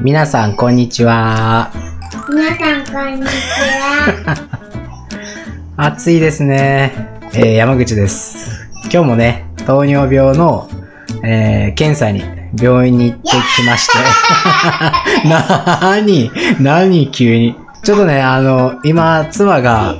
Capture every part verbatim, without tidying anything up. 皆さんこんにちは。皆さんこんにちは。暑いですね、えー、山口です。今日もね、糖尿病の、えー、検査に病院に行ってきまして。なーに、なに急に。ちょっとね、あの、今、妻が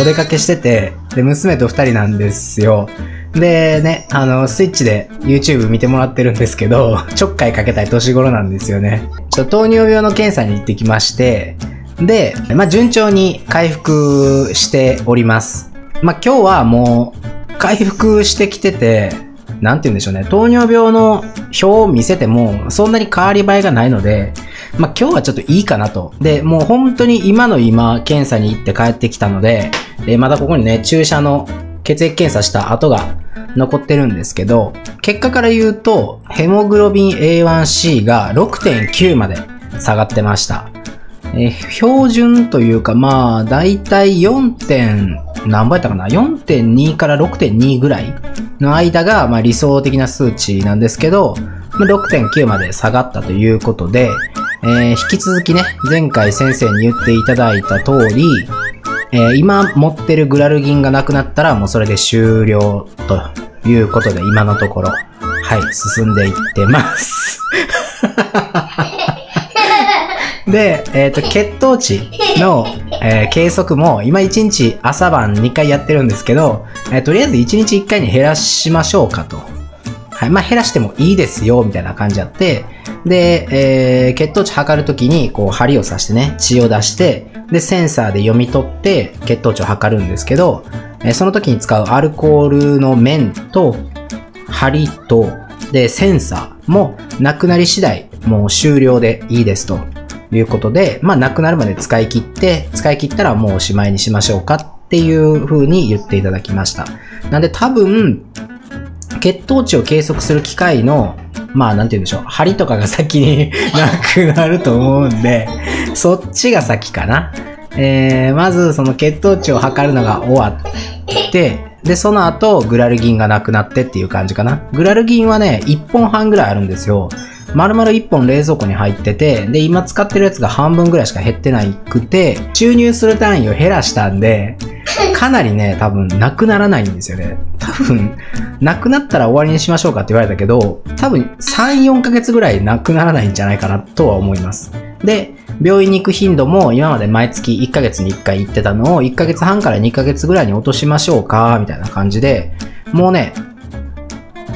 お出かけしてて、で、娘と二人なんですよ。でね、あの、スイッチで YouTube 見てもらってるんですけど、ちょっかいかけたい年頃なんですよね。ちょっと糖尿病の検査に行ってきまして、で、まあ、順調に回復しております。まあ、今日はもう、回復してきてて、なんて言うんでしょうね、糖尿病の表を見せても、そんなに変わり映えがないので、まあ、今日はちょっといいかなと。で、もう本当に今の今、検査に行って帰ってきたので、で、またここにね、注射の血液検査した跡が残ってるんですけど、結果から言うと、ヘモグロビン エーワンシー が ろくてんきゅう まで下がってました。えー、標準というか、まあ、だいたい よん. 何倍やったかな ?よんてんに から ろくてんに ぐらいの間が、まあ、理想的な数値なんですけど、まあ、ろくてんきゅう まで下がったということで、えー、引き続きね、前回先生に言っていただいた通り、えー、今持ってるグラルギンがなくなったらもうそれで終了ということで、今のところ、はい、進んでいってます。で、えっと、血糖値の、えー、計測も今いちにち朝晩にかいやってるんですけど、えー、とりあえずいちにちいっかいに減らしましょうかと。はい、まあ、減らしてもいいですよ、みたいな感じやって、で、えー、血糖値測るときに、こう、針を刺してね、血を出して、で、センサーで読み取って、血糖値を測るんですけど、えー、その時に使うアルコールの面と、針と、で、センサーも、なくなり次第、もう終了でいいですということで、まあ、なくなるまで使い切って、使い切ったらもうおしまいにしましょうかっていう風に言っていただきました。なんで、多分、血糖値を計測する機械の、まあなんて言うんでしょう、針とかが先になくなると思うんで、そっちが先かな。えー、まずその血糖値を測るのが終わって、で、その後グラルギンがなくなってっていう感じかな。グラルギンはね、いっぽんはんぐらいあるんですよ。丸々いっぽん冷蔵庫に入ってて、で、今使ってるやつが半分ぐらいしか減ってないくて、注入する単位を減らしたんで、かなりね、多分、なくならないんですよね。多分、なくなったら終わりにしましょうかって言われたけど、多分、さん、よんかげつぐらいなくならないんじゃないかなとは思います。で、病院に行く頻度も今まで毎月いっかげつにいっかい行ってたのをいっかげつはんからにかげつぐらいに落としましょうか、みたいな感じで、もうね、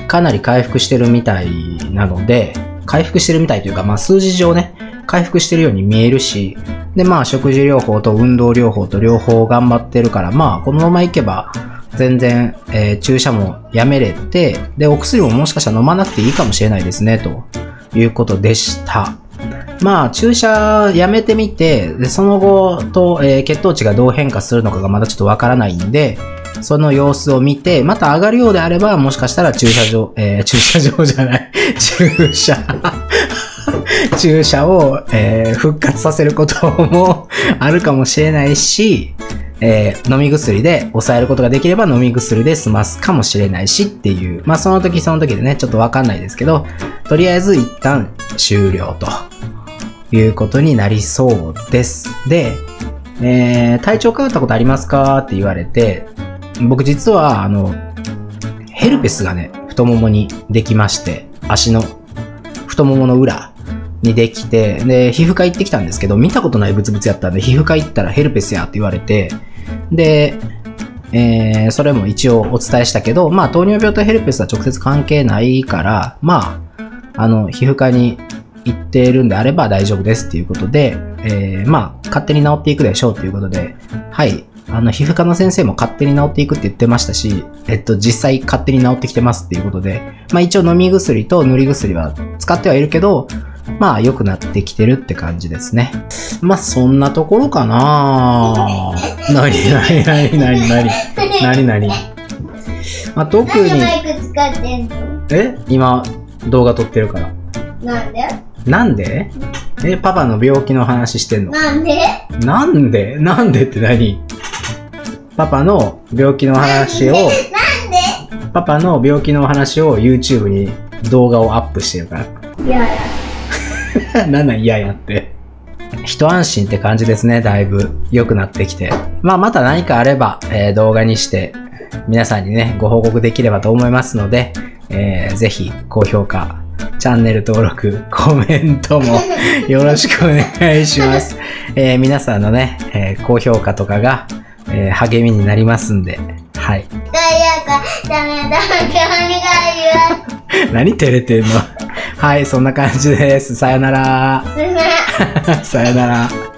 かなり回復してるみたいなので、回復してるみたいというか、まあ数字上ね、回復してるように見えるし、で、まあ、食事療法と運動療法と両方頑張ってるから、まあ、このままいけば、全然、えー、注射もやめれて、で、お薬ももしかしたら飲まなくていいかもしれないですね、ということでした。まあ、注射やめてみて、で、その後と、えー、血糖値がどう変化するのかがまだちょっとわからないんで、その様子を見て、また上がるようであれば、もしかしたら駐車場、えー、駐車場じゃない、注射。注射を、えー、復活させることもあるかもしれないし、えー、飲み薬で抑えることができれば飲み薬で済ますかもしれないしっていう、まあその時その時でね、ちょっとわかんないですけど、とりあえず一旦終了ということになりそうです。で、えー、体調変わったことありますかって言われて、僕実はあの、ヘルペスがね、太ももにできまして、足の太ももの裏、にできて、で、皮膚科行ってきたんですけど、見たことないブツブツやったんで、皮膚科行ったらヘルペスやって言われて、で、えー、それも一応お伝えしたけど、まあ、糖尿病とヘルペスは直接関係ないから、まあ、あの、皮膚科に行っているんであれば大丈夫ですっていうことで、えー、まあ、勝手に治っていくでしょうっていうことで、はい、あの、皮膚科の先生も勝手に治っていくって言ってましたし、えっと、実際勝手に治ってきてますっていうことで、まあ、一応飲み薬と塗り薬は使ってはいるけど、まあ、良くなってきてるって感じですね。まあ、そんなところかなぁ。なになになになになになになにまあ、特に。え今、動画撮ってるから。なんでなんでえ、パパの病気の話してんのなんでなんでなんでって何パパの病気の話を、なんでパパの病気の話を YouTube に動画をアップしてるから。いやいや。なんなん嫌やって。一安心って感じですね。だいぶ良くなってきて。まあまた何かあれば、えー、動画にして皆さんにね、ご報告できればと思いますので、えー、ぜひ高評価、チャンネル登録、コメントもよろしくお願いします。えー、皆さんのね、えー、高評価とかが、えー、励みになりますんで。はい。高評価、チャンネル登録お願いします。何照れてんの。はい、そんな感じです。さよなら。さよなら。